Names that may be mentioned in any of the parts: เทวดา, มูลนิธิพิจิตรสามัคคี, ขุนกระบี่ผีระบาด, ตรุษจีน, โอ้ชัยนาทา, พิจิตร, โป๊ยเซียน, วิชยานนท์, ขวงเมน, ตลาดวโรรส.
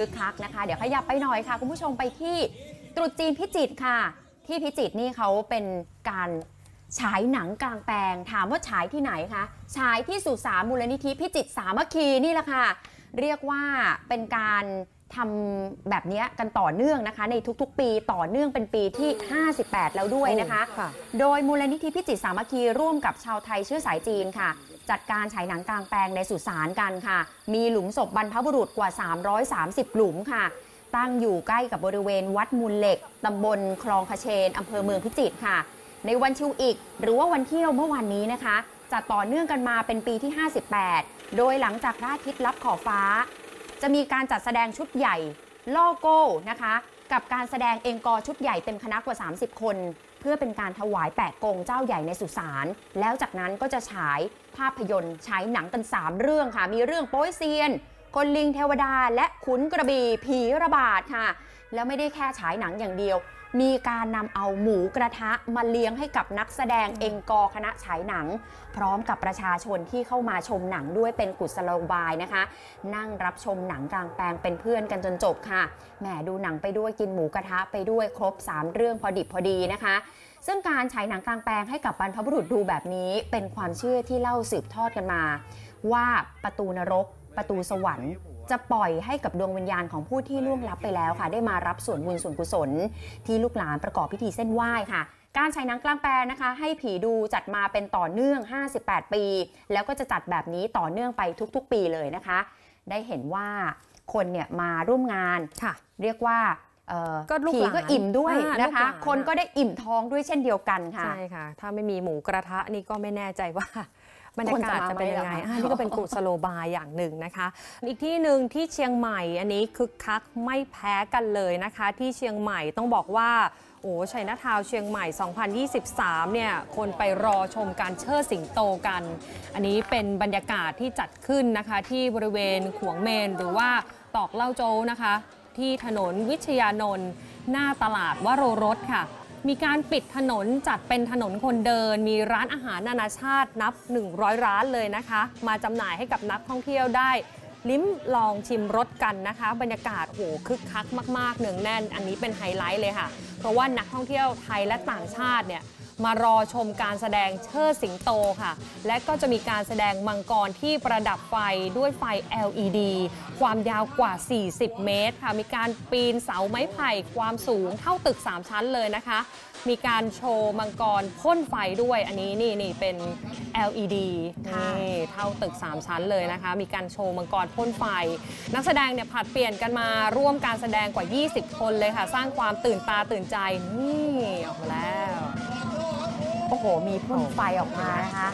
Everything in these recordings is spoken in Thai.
คึกคักนะคะเดี๋ยวขยับไปหน่อยค่ะคุณผู้ชมไปที่ตรุษจีนพิจิตรค่ะที่พิจิตรนี่เขาเป็นการฉายหนังกลางแปลงถามว่าฉายที่ไหนคะฉายที่สุสานมูลนิธิพิจิตรสามัคคีนี่แหละค่ะเรียกว่าเป็นการทำแบบนี้กันต่อเนื่องนะคะในทุกๆปีต่อเนื่องเป็นปีที่58แล้วด้วยนะคะโดยมูลนิธิพิจิตรสามัคคีร่วมกับชาวไทยเชื้อสายจีนค่ะจัดการฉายหนังกลางแปลงในสุสานกันค่ะมีหลุมศพบรรพบุรุษกว่า330หลุมค่ะตั้งอยู่ใกล้กับบริเวณวัดมูลเหล็กตำบลคลองขเชนอำเภอเมืองพิจิตรค่ะในวันชิวอีกหรือว่าวันเที่ยวเมื่อวันนี้นะคะจัดต่อเนื่องกันมาเป็นปีที่58โดยหลังจากพระอาทิตย์ลับขอบฟ้าจะมีการจัดแสดงชุดใหญ่ล่อโก้นะคะกับการแสดงเอ็งกอชุดใหญ่เต็มคณะกว่า30คนเพื่อเป็นการถวายแปะกงเจ้าใหญ่ในสุสานแล้วจากนั้นก็จะฉายภาพยนตร์ฉายหนังกัน3เรื่องค่ะมีเรื่องโป๊ยเซียนคนลิงเทวดาและขุนกระบี่ผีระบาดค่ะแล้วไม่ได้แค่ฉายหนังอย่างเดียวมีการนำเอาหมูกระทะมาเลี้ยงให้กับนักแสดงเอ็งกอคณะฉายหนังพร้อมกับประชาชนที่เข้ามาชมหนังด้วยเป็นกุศโลบายนะคะนั่งรับชมหนังกลางแปลงเป็นเพื่อนกันจนจบค่ะแหมดูหนังไปด้วยกินหมูกระทะไปด้วยครบ3เรื่องพอดิบพอดีนะคะซึ่งการฉายหนังกลางแปลงให้กับบรรพบุรุษดูแบบนี้เป็นความเชื่อที่เล่าสืบทอดกันมาว่าประตูนรกประตูสวรรค์จะปล่อยให้กับดวงวิญญาณของผู้ที่ล่วงลับไปแล้วค่ะได้มารับส่วนบุญส่วนกุศลที่ลูกหลานประกอบพิธีเส้นไหว้ค่ะการฉายหนังกลางแปลงนะคะให้ผีดูจัดมาเป็นต่อเนื่อง58ปีแล้วก็จะจัดแบบนี้ต่อเนื่องไปทุกๆปีเลยนะคะได้เห็นว่าคนเนี่ยมาร่วมงานค่ะเรียกว่าผีก็อิ่มด้วยนะคะคนก็ได้อิ่มท้องด้วยเช่นเดียวกันค่ะใช่ค่ะถ้าไม่มีหมูกระทะนี่ก็ไม่แน่ใจว่าบรรยากาศจะเป็นยังไงนี่ก็เป็นกุศโลบายอย่างหนึ่งนะคะอีกที่หนึ่งที่เชียงใหม่อันนี้คึกคักไม่แพ้กันเลยนะคะที่เชียงใหม่ต้องบอกว่าโอ้ชัยนาทาวเชียงใหม่2023เนี่ยคนไปรอชมการเชิดสิงโตกันอันนี้เป็นบรรยากาศที่จัดขึ้นนะคะที่บริเวณขวงเมนหรือว่าตอกเล่าโจ้นะคะที่ถนนวิชยานนท์หน้าตลาดวโรรสค่ะมีการปิดถนนจัดเป็นถนนคนเดินมีร้านอาหารนานาชาตินับ100ร้านเลยนะคะมาจำหน่ายให้กับนักท่องเที่ยวได้ลิ้มลองชิมรสกันนะคะบรรยากาศโหคึกคักมากๆเนืองแน่นอันนี้เป็นไฮไลท์เลยค่ะเพราะว่านักท่องเที่ยวไทยและต่างชาติเนี่ยมารอชมการแสดงเชิดสิงโตค่ะและก็จะมีการแสดงมังกรที่ประดับไฟด้วยไฟ LED ความยาวกว่า40เมตรค่ะมีการปีนเสาไม้ไผ่ความสูงเท่าตึก3ชั้นเลยนะคะมีการโชว์มังกรพ่นไฟด้วยอันนี้นี่เป็น LED ค่ะเท่าตึก3ชั้นเลยนะคะมีการโชว์มังกรพ่นไฟนักแสดงเนี่ยผัดเปลี่ยนกันมาร่วมการแสดงกว่า20คนเลยค่ะสร้างความตื่นตาตื่นใจนี่ออกมาแล้วโอ้โหมีพ่นไฟออกมานะคะ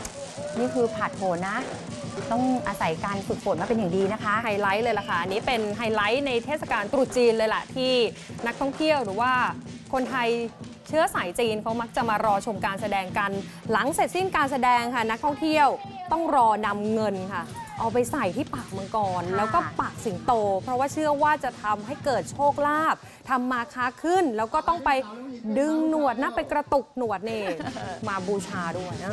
นี่คือผัดโหนนะต้องอาศัยการฝึกฝนมาเป็นอย่างดีนะคะไฮไลท์เลยล่ะค่ะอันนี้เป็นไฮไลท์ในเทศกาลตรุษจีนเลยล่ะที่นักท่องเที่ยวหรือว่าคนไทยเชื้อสายจีนเขามักจะมารอชมการแสดงกันหลังเสร็จสิ้นการแสดงค่ะนักท่องเที่ยวต้องรอนำเงินค่ะเอาไปใส่ที่ปากมังกรแล้วก็ปากสิงโตเพราะว่าเชื่อว่าจะทำให้เกิดโชคลาภทำมาค้าขึ้นแล้วก็ต้องไปดึงหนวดนะไปกระตุกหนวดนี่มาบูชาด้วยนะ